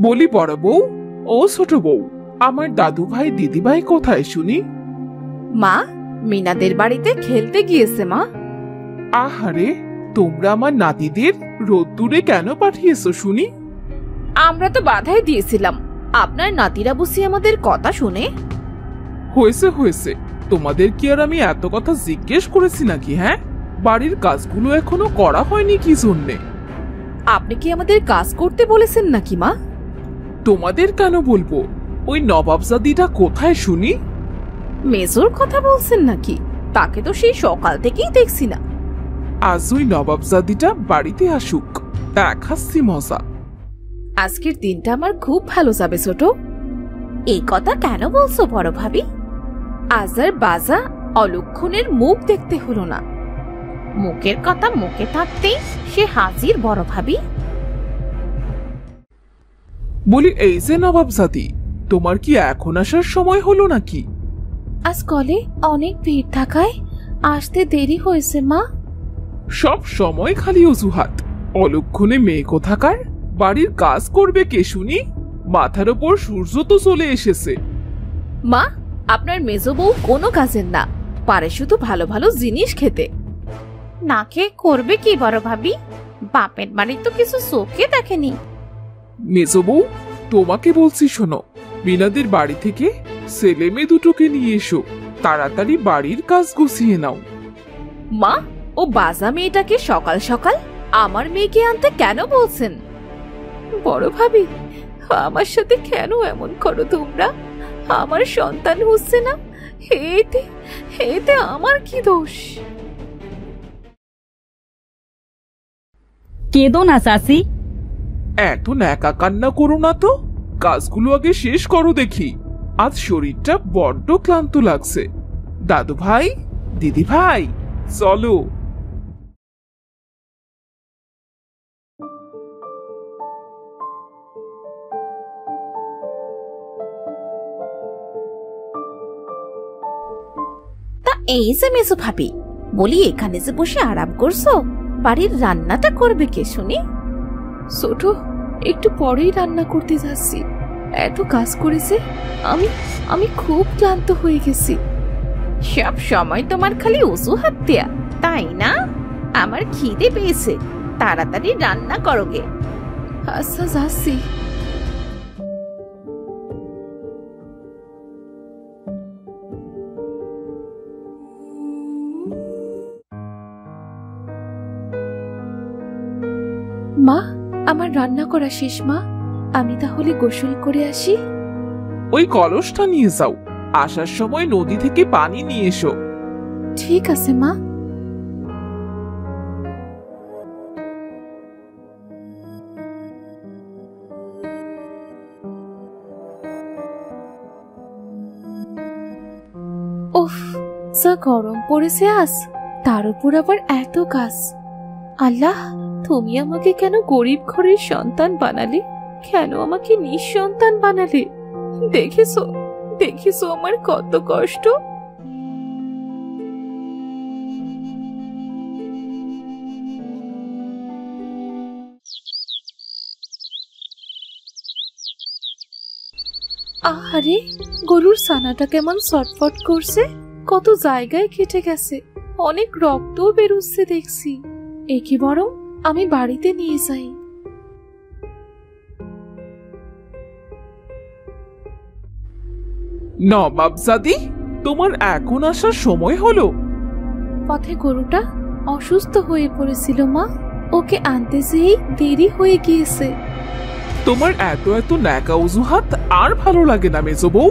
बोली बड़ बऊ ओ छोट बऊ आमार दादू भाई दीदी भाई कोथाय शुनी मा मीनादेर बाड़ीते खेलते गियेछे मा आहारे तोमरा आमार नातिदेर रोद्दुरे केन पाठियेछो शुनी आमरा तो बाधाई दियेछिलाम आपनार नातिरा बुझि आमादेर कथा शुने होयेछे होयेछे तोमादेर कि आर आमि एत कथा जिज्ञेस करेछि नाकि हाँ बाड़ीर काजगुलो एखोनो करा होयनि कि जोन्ने आपनि कि आमादेर काज करते बोलेछेन नाकि मा तोमादेर केन बोलबो ओई नवाबजादीटा कोथाय शुनी मेजर कथा बोलছেন নাকি তাকে তো সেই সকাল থেকেই দেখছি না আজ ওই নবাবজাদিটা বাড়িতে আসুক দেখাচ্ছি মজা আজকের দিনটা আমার খুব ভালো যাবে ছোট এই কথা কেন বলছো বড় ভাবি আজ আর বাজা অলক্ষণের মুখ দেখতে হলো না মুখের কথা মুখে থাকতেই সে হাজির বড় ভাবি বলি এই যে নবাবজাদি তোমার কি এখন আসার সময় হলো নাকি आज कले अनेक भीड़ थाकाय आसते देरी होयेछे मा सब समय खाली अजुहात अलक्षणे मेये कोथाकार बाड़ीर काज करबे के शुनी माथार ओपर सूर्य तो चले एसेछे मा आपनार मेजो बऊ कोनो काजेर ना पारे शुधु भालो भालो जिनिस खेते ना खेये करबे कि बड़ भाबी बापेर बाड़ी तो किछु चोखे देखेनि मेजो बऊ तोमाके बोलछि शोनो मीनादेर बाड़ी थेके सेले में दुटोके निये एसो ताड़ाताड़ी बाड़ीर काज गुछिये नाओ मा ओ बाजा मेटाके सकाल सकाल आमार मेके आनते केन बोलছেন বড় ভাবি আমার সাথে কেন এমন করো তোমরা আমার সন্তান হচ্ছে না হেতে হেতে আমার কি দোষ কেদো না চাচি এত ন্যাকা কান্না করো না তো কাজগুলো আগে শেষ করো দেখি आज शरीरटा बड्ड क्लांत लागसे दादू भाई दीदी भाई चलो मेसो भाभी बोली एखाने जे बसे आराम करछो बाड़ीर रान्नाटा करबे के शुनी छोट एकटु परेई रान्ना करते जाच्छि এত কাজ করেছে আমি আমি খুব ক্লান্ত হয়ে গেছি সব সময় তোমার খালি অজুহাত দেয়া তাই না আমার খিদে পেয়েছে তাড়াতাড়ি রান্না করোগে আচ্ছা যাচ্ছি মা আমার রান্না করা শেষ মা गोसल करे आसि ओई कलशटा निये जाओ आसार समय नदी थेके पानी निये एसो ठीक आछे मा उफ जा गरम पड़ेछे आज तार उपर आबार एतो काज आल्लाह तुमि आमाके केन गरीब घरेर सन्तान बानाले কেন আমাকে নিঃসন্তান বানালে দেখেছো দেখেছো আমার কত কষ্ট আহারে গরুর ছানাটা কেমন ছটফট করছে কত জায়গায় কেটে গেছে অনেক রক্ত বেরুচ্ছে দেখছি একি বরং আমি বাড়িতে নিয়ে যাই নবাবজাদি তোমার এখন আসার সময় হলো পথে গরুটা অসুস্থ হয়ে পড়েছিল মা ওকে আনতে যেই দেরি হয়ে গিয়েছে তোমার এত এত ন্যাকা অজুহাত আর ভালো লাগে না মেজো বউ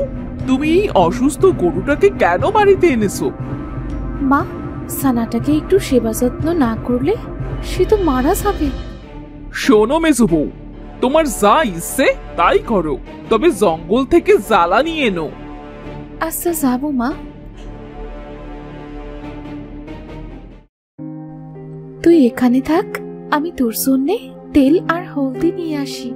তুমি এই অসুস্থ গরুটাকে কেন বাড়িতে এনেছো মা সানাটাকে একটু সেবা যত্ন না করলে সে তো মারা যাবে শোনো মেজো বউ তোমার যা ইচ্ছে তাই করো তবে জঙ্গল থেকে জ্বালা নিয়ে এনো আচ্ছা যাবো মা তুই এখানে থাক আমি তোর জন্য তেল আর হলদি নিয়ে আসি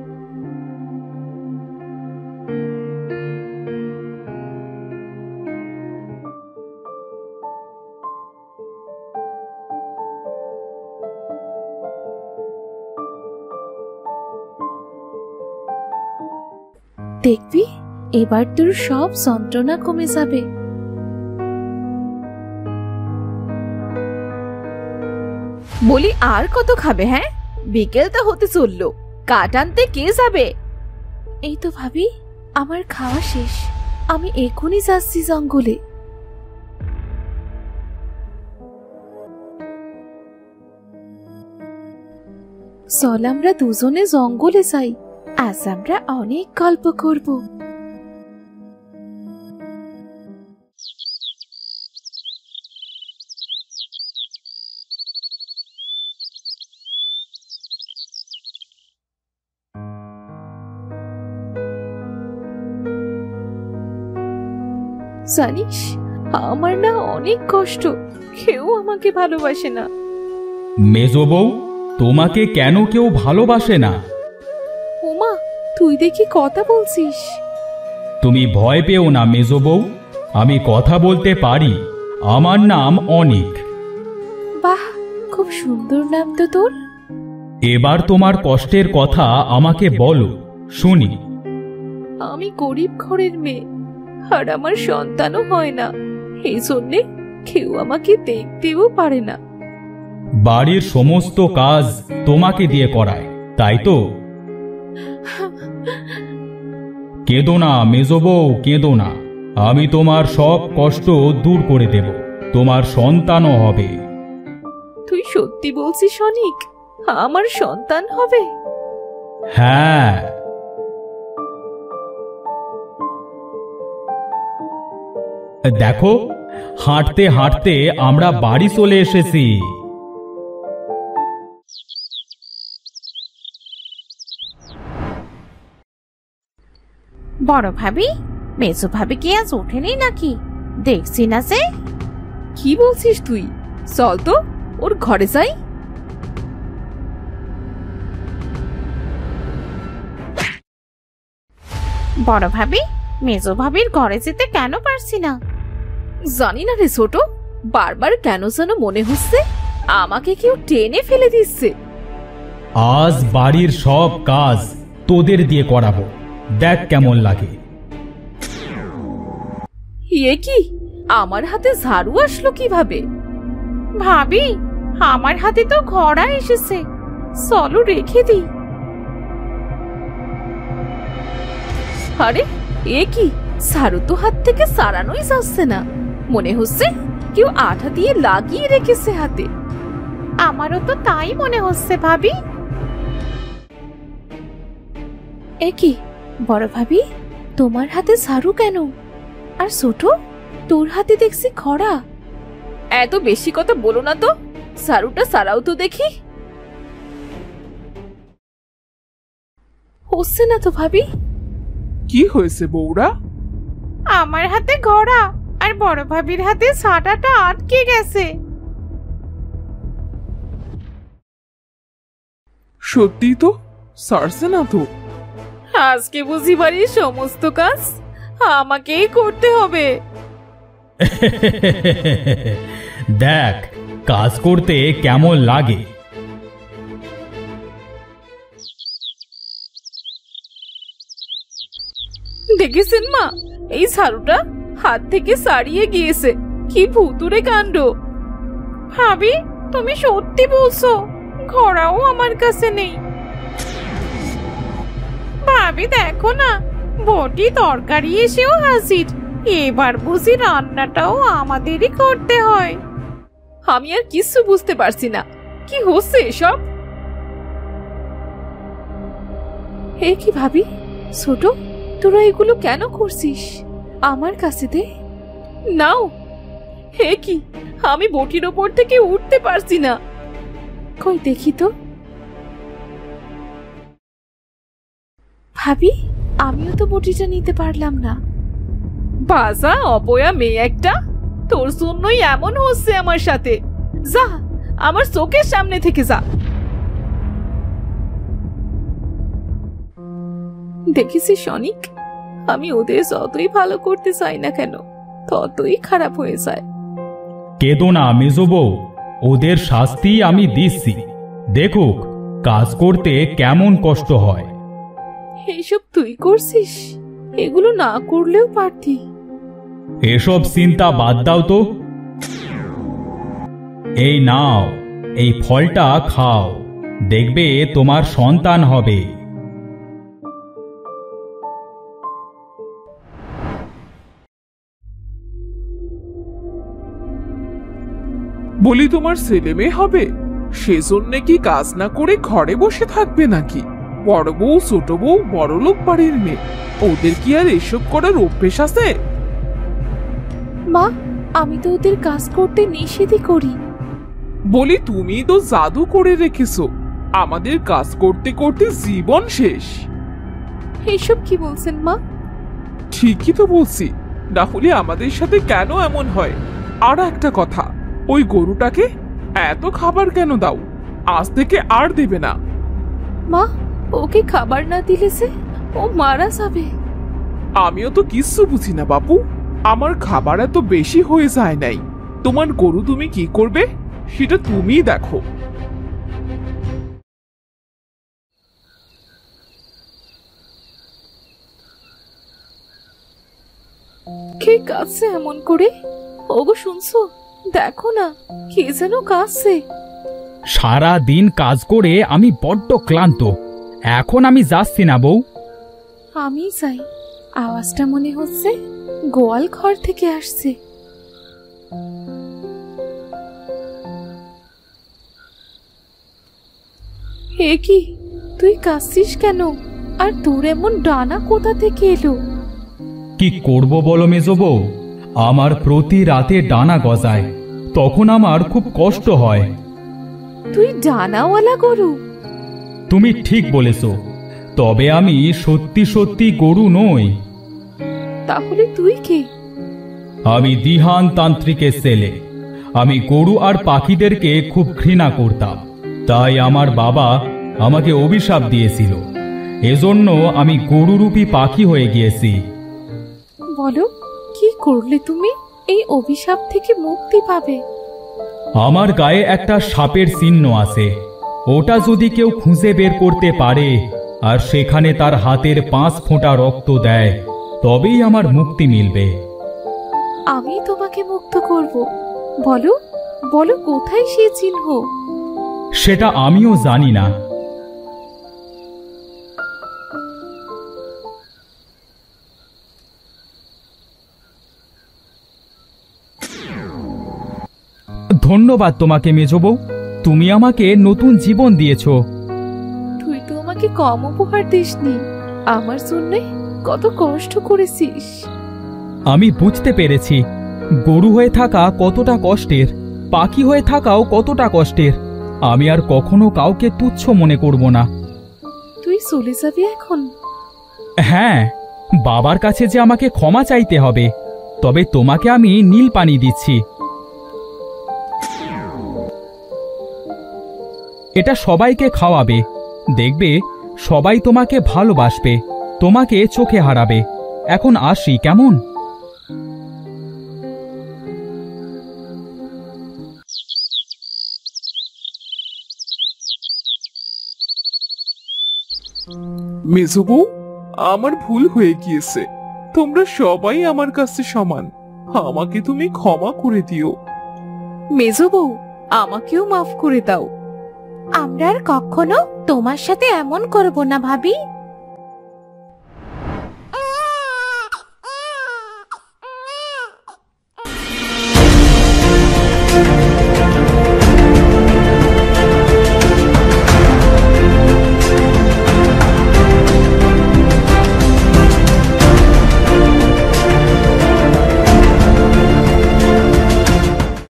দেখবি এবার তোর সব যন্ত্রণা কমে যাবে। বলি আর কত খাবে? হ্যাঁ, বিকেল তো হতে চললো, কাঠ আনতে কে যাবে? এই তো ভাবি, আমার খাওয়া শেষ, আমি এখনই যাচ্ছি জঙ্গলে। চল আমরা দুজনে জঙ্গলে যাই, আজ আমরা অনেক গল্প করব। জানিস, আমার না অনেক কষ্ট, কেউ আমাকে ভালোবাসে না। মেজো বউ, তোমাকে কেন কেউ ভালোবাসে না? ওমা, তুই দেখি কথা বলছিস। তুমি ভয় পেও না মেজো বউ, আমি কথা বলতে পারি। আমার নাম অনিক। বাহ, খুব সুন্দর নাম তো তোর। এবার তোমার কষ্টের কথা আমাকে বলো, শুনি। আমি গরিব ঘরের মেয়ে, আর আমার সন্তানও হয় না, এই জন্যে কেউ আমাকে দেখতেও পারে না। বাড়ির সমস্ত কাজ তোমাকে দিয়ে করায়, তাই তো? কেঁদো না মেজো বউ, কেঁদো না, আমি তোমার সব কষ্ট দূর করে দেব, তোমার সন্তানও হবে। তুই সত্যি বলছিস অনিক, আমার সন্তান হবে? হ্যাঁ। দেখো, হাঁটতে হাঁটতে আমরা বাড়ি চলে এসেছি। বড় ভাবি, মেজো ভাবি কি আজ ওঠেনি নাকি? দেখছি না সে। কি বলছিস তুই? চল তো ওর ঘরে যাই। বড় ভাবি, মেজো ভাবির ঘরে যেতে কেন পারছি না? জানি না রে ছোট, বারবার কেন যেন মনে হচ্ছে আমাকে কেউ টেনে ফেলে দিচ্ছে। আজ বাড়ির সব কাজ তোদের দিয়ে করাবো, দেখ কেমন লাগে। এ কি, আমার হাতে ঝাড়ু আসলো কিভাবে? ভাবি, আমার হাতে তো ঘোড়া এসেছে, চলো রেখে দিই। আরে এ কি, ঝাড়ু তো হাত থেকে সারানোই যাচ্ছে না, মনে হচ্ছে কেউ আঠা দিয়ে লাগিয়ে রেখেছে হাতে। আমারও তো তাই মনে হচ্ছে ভাবি। এ কি বড় ভাবি, তোমার হাতে ঝাড়ু কেন? আর ছোট, তোর হাতে দেখছি খড়া। এত বেশি কথা বলো না তো, ঝাড়ুটা সারাও তো দেখি। হচ্ছে না তো ভাবি। কি হয়েছে বৌরা? আমার হাতে ঘোড়া আর বড় ভাবির হাতে ছাটাটা আটকে গেছে। সত্যি তো সারছে না তো। আজকে বুঝি বাড়ির সমস্ত কাজ আমাকেই করতে হবে। দেখ কাজ করতে কেমন লাগে। দেখেছেন মা, এই ঝাড়ুটা হাত থেকে সারিয়ে গিয়েছে, কি ভুতুরে কাণ্ড। ভাবি, তুমি সত্যি বলছো? ঘোড়াও আমার কাছে নেই। ভাবি দেখো না, বটি তরকারি এসেও হাজির, এবার বুঝি রান্নাটাও আমাদেরই করতে হয়। আমি আর কিছু বুঝতে পারছি না, কি হচ্ছে এসব? এ কি ভাবি, ছোট তোরা এগুলো কেন করছিস? আমার কাছে দে। নাও। হে কি, আমি বটির ওপর থেকে উঠতে পারছি না, কই দেখি তো। ভাবি, আমিও তো বটিটা নিতে পারলাম না। বাজা অপয়া মেয়ে একটা, তোর জন্যই এমন হচ্ছে আমার সাথে। যা, আমার চোখের সামনে থেকে যা। দেখেছিস অনিক, আমি ওদের যতই ভালো করতে চাই না কেন, ততই খারাপ হয়ে যায়। কেঁদো না মেজো বউ, ওদের শাস্তি আমি দিচ্ছি, দেখুক কাজ করতে কেমন কষ্ট হয়। এইসব তুই করছিস? এগুলো না করলেও পারতি। এসব চিন্তা বাদ দাও তো, এই নাও এই ফলটা খাও, দেখবে তোমার সন্তান হবে। বলি তোমার ছেলে মেয়ে হবে, সেজন্যে কি কাজ না করে ঘরে বসে থাকবে নাকি? বড় বউ ছোট বউ বড়লোক বাড়ির মেয়ে, ওদের কি আর এসব করার অভ্যেস আছে? মা, আমি তো ওদের কাজ করতে নিষেধই করি। বলি তুমি তো জাদু করে রেখেছো, আমাদের কাজ করতে করতে জীবন শেষ। এসব কি বলছেন মা? ঠিকই তো বলছি, না হলে আমাদের সাথে কেন এমন হয়? আর একটা কথা, ওই গরুটাকে এত খাবার কেন দাও? আজ থেকে আর দেবে না। মা, ওকে খাবার না দিলে সে ও মারা যাবে। আমিও তো কিচ্ছু বুঝি না বাপু, আমার খাবার এত বেশি হয়ে যায় নাই। তোমার গরু তুমি কি করবে সেটা তুমি দেখো। কে কাছে এমন করে? ওগো শুনছো? দেখো না কে যেন কাছে। সারা দিন কাজ করে আমি বড্ড ক্লান্ত, এখন আমি যাচ্ছি না বউ। আমি যাই, আওয়াজটা মনে হচ্ছে গোয়াল ঘর থেকে আসছে। এ কি, তুই কাশছিস কেন? আর তোর এমন ডানা কোথা থেকে এলো? কি করব বলো মেজো বউ, আমার প্রতি রাতে ডানা গজায়, তখন আমার খুব কষ্ট হয়। তুই ডানাওয়ালা গরু? তুমি ঠিক বলেছ, তবে আমি সত্যি সত্যি গরু নই। তাহলে তুই কে? আমি দিহান তান্ত্রিকের ছেলে। আমি গরু আর পাখিদেরকে খুব ঘৃণা করতাম, তাই আমার বাবা আমাকে অভিশাপ দিয়েছিল, এজন্য আমি গরুরূপী পাখি হয়ে গিয়েছি। বলো, কি করলে তুমি এই অভিশাপ থেকে মুক্তি পাবে? আমার গায়ে একটা সাপের চিহ্ন আছে, ওটা যদি কেউ খুঁজে বের করতে পারে আর সেখানে তার হাতের 5 ফোঁটা রক্ত দেয়, তবেই আমার মুক্তি মিলবে। আমি তোমাকে মুক্ত করব। বলো বলো, কোথায় সে চিহ্ন? সেটা আমিও জানি না। ধন্যবাদ তোমাকে মেজো বউ, তুমি আমাকে নতুন জীবন দিয়েছ। তুই তো আমাকে কম উপহার দিসনি, আমার জন্য কত কষ্ট করেছিস। আমি বুঝতে পেরেছি গরু হয়ে থাকা কতটা কষ্টের, পাখি হয়ে থাকাও কতটা কষ্টের। আমি আর কখনো কাউকে তুচ্ছ মনে করব না। তুই চলে যাবি এখন? হ্যাঁ, বাবার কাছে যে আমাকে ক্ষমা চাইতে হবে। তবে তোমাকে আমি নীল পানি দিচ্ছি, এটা সবাইকে খাওয়াবে, দেখবে সবাই তোমাকে ভালোবাসবে, তোমাকে চোখে হারাবে। এখন আসি, কেমন? মেজো বউ, আমার ভুল হয়ে গিয়েছে, তোমরা সবাই আমার কাছে সমান, আমাকে তুমি ক্ষমা করে দিও। মেজো বউ, আমাকেও মাফ করে দাও। আমরা আর কখনো তোমার সাথে এমন করব না ভাবি।